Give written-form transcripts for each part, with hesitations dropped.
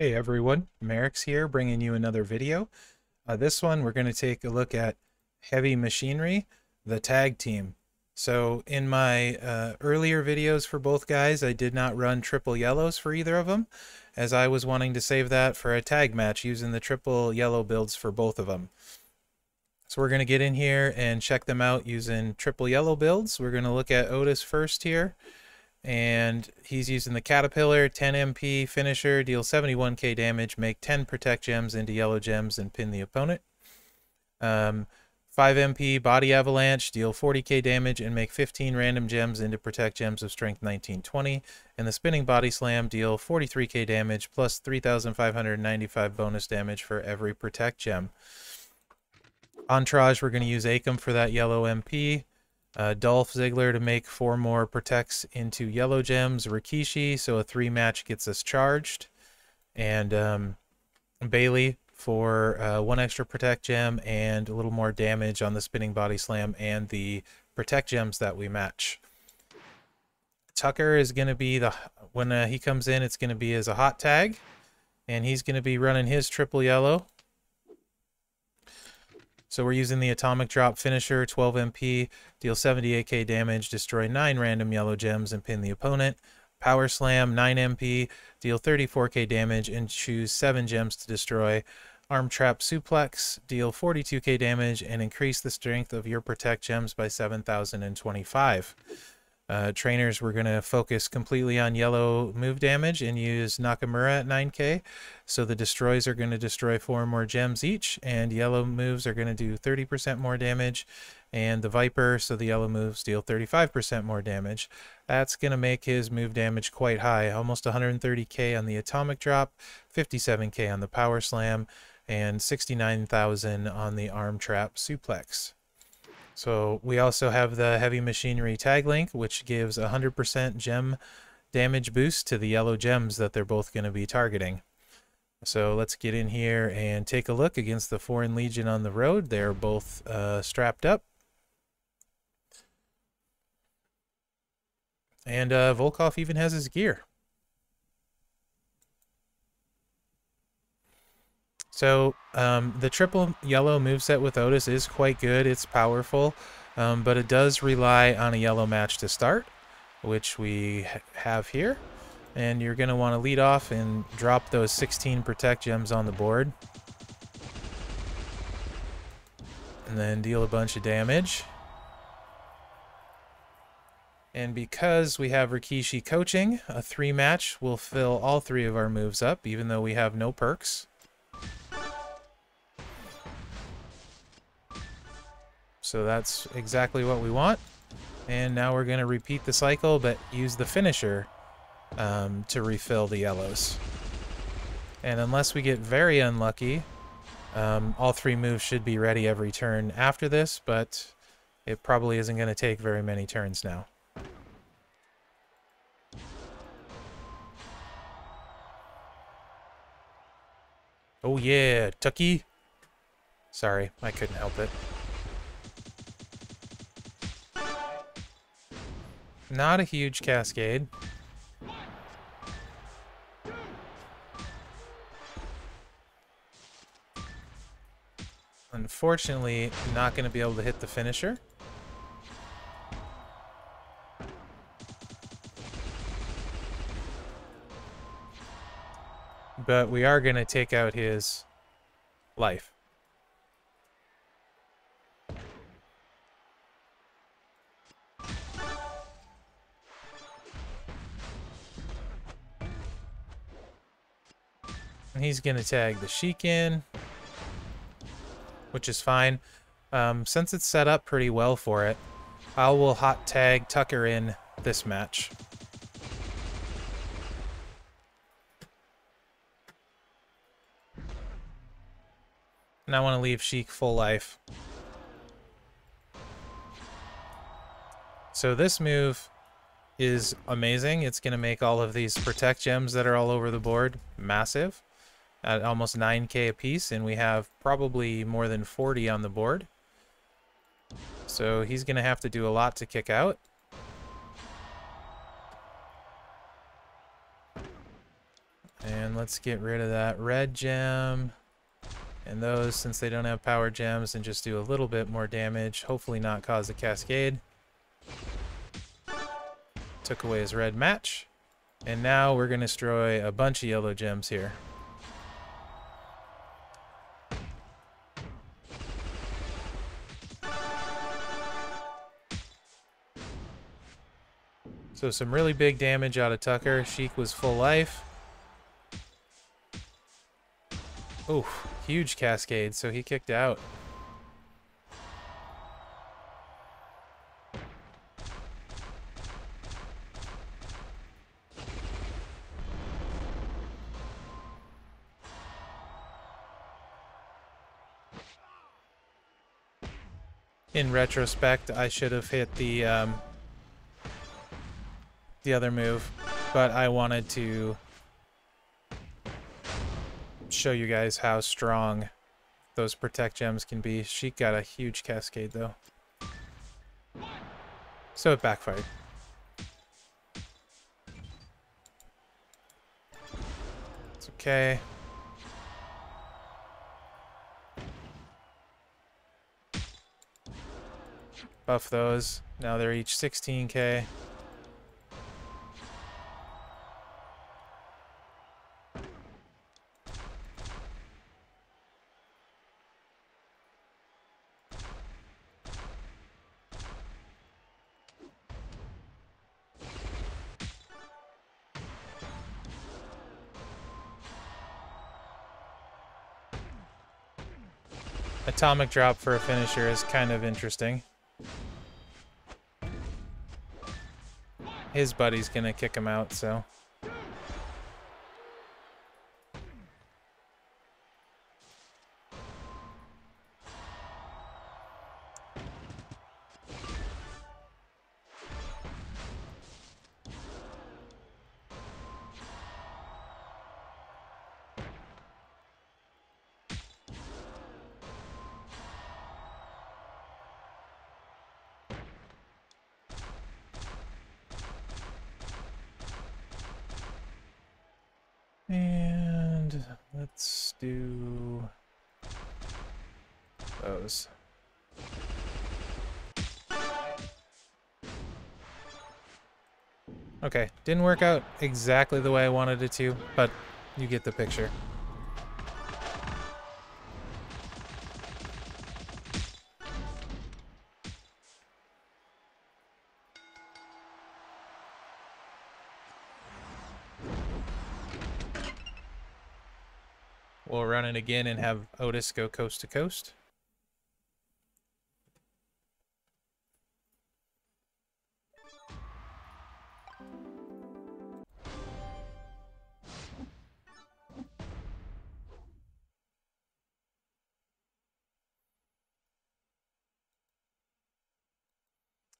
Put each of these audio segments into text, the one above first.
Hey everyone, Mherex here bringing you another video. This one we're going to take a look at Heavy Machinery, the tag team. So in my earlier videos for both guys, I did not run triple yellows for either of them, as I was wanting to save that for a tag match using the triple yellow builds for both of them. So we're going to get in here and check them out using triple yellow builds. We're going to look at Otis first here. And he's using the Caterpillar, 10 MP finisher, deal 71k damage, make 10 protect gems into yellow gems, and pin the opponent. 5 MP Body Avalanche, deal 40k damage, and make 15 random gems into protect gems of strength 1920. And the Spinning Body Slam, deal 43k damage, plus 3,595 bonus damage for every protect gem. Entourage, we're going to use Akum for that yellow MP. Dolph Ziggler to make 4 more protects into yellow gems. Rikishi, so a 3 match gets us charged. And Bailey for 1 extra protect gem and a little more damage on the Spinning Body Slam and the protect gems that we match. Tucker is going to be the, when he comes in, it's going to be as a hot tag. And he's going to be running his triple yellow. So we're using the Atomic Drop finisher, 12 MP, deal 78k damage, destroy 9 random yellow gems, and pin the opponent. Power Slam, 9 MP, deal 34k damage, and choose 7 gems to destroy. Arm Trap Suplex, deal 42k damage, and increase the strength of your protect gems by 7,025. Trainers, we're going to focus completely on yellow move damage and use Nakamura at 9k. So the destroys are going to destroy 4 more gems each, and yellow moves are going to do 30% more damage. And the Viper, so the yellow moves deal 35% more damage. That's going to make his move damage quite high, almost 130k on the Atomic Drop, 57k on the Power Slam, and 69,000 on the Arm Trap Suplex. So we also have the Heavy Machinery tag link, which gives 100% gem damage boost to the yellow gems that they're both going to be targeting. So let's get in here and take a look against the Foreign Legion on the road. They're both strapped up. And Volkov even has his gear. So the triple yellow moveset with Otis is quite good. It's powerful, but it does rely on a yellow match to start, which we have here. And you're going to want to lead off and drop those 16 protect gems on the board. And then deal a bunch of damage. And because we have Rikishi coaching, a 3 match will fill all 3 of our moves up, even though we have no perks. So that's exactly what we want. And now we're going to repeat the cycle, but use the finisher to refill the yellows. And unless we get very unlucky, all 3 moves should be ready every turn after this, but it probably isn't going to take very many turns now. Oh yeah, Tucky! Sorry, I couldn't help it. Not a huge cascade. Unfortunately, not going to be able to hit the finisher. But we are going to take out his life. He's going to tag the Sheik in, which is fine. Since it's set up pretty well for it, I will hot tag Tucker in this match. And I want to leave Sheik full life. So this move is amazing. It's going to make all of these protect gems that are all over the board massive, at almost 9k a piece, and we have probably more than 40 on the board. So he's going to have to do a lot to kick out. And let's get rid of that red gem. And those, since they don't have power gems, and just do a little bit more damage. Hopefully not cause a cascade. Took away his red match. And now we're going to destroy a bunch of yellow gems here. So some really big damage out of Tucker. Sheik was full life. Oh, huge cascade, so he kicked out. In retrospect, I should have hit the other move, but I wanted to show you guys how strong those protect gems can be. Sheik got a huge cascade though, so it backfired. It's okay. Buff those. Now they're each 16k. Atomic drop for a finisher is kind of interesting. His buddy's gonna kick him out, so. And let's do those. Okay, didn't work out exactly the way I wanted it to, but you get the picture. We'll run it again and have Otis go coast to coast.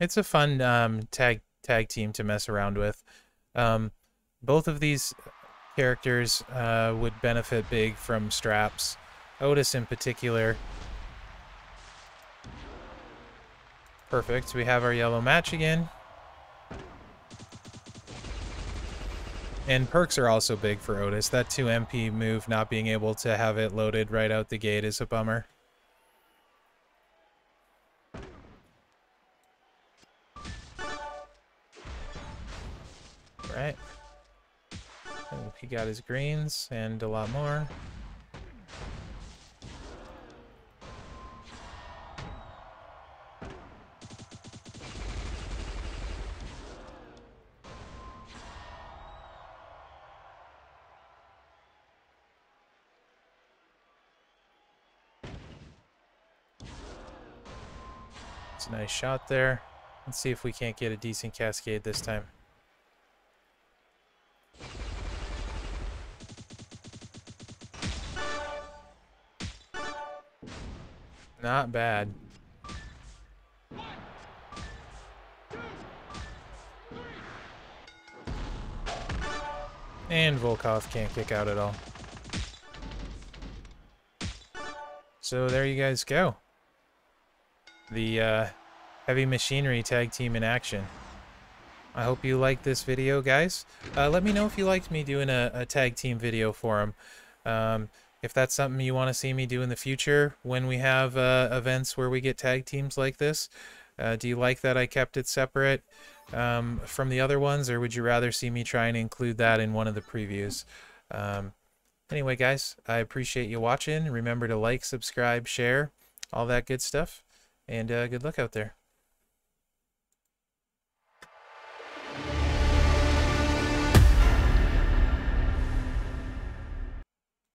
It's a fun tag team to mess around with. Both of these characters would benefit big from straps. Otis in particular. Perfect. We have our yellow match again. And perks are also big for Otis. That 2 MP move, not being able to have it loaded right out the gate, is a bummer. All right. He got his greens and a lot more. It's a nice shot there. Let's see if we can't get a decent cascade this time. Not bad. And Volkov can't kick out at all. So there you guys go. The Heavy Machinery tag team in action. I hope you liked this video, guys. Let me know if you liked me doing a tag team video for him. If that's something you want to see me do in the future when we have events where we get tag teams like this. Do you like that I kept it separate from the other ones, or would you rather see me try and include that in one of the previews? Anyway, guys, I appreciate you watching. Remember to like, subscribe, share, all that good stuff, and good luck out there.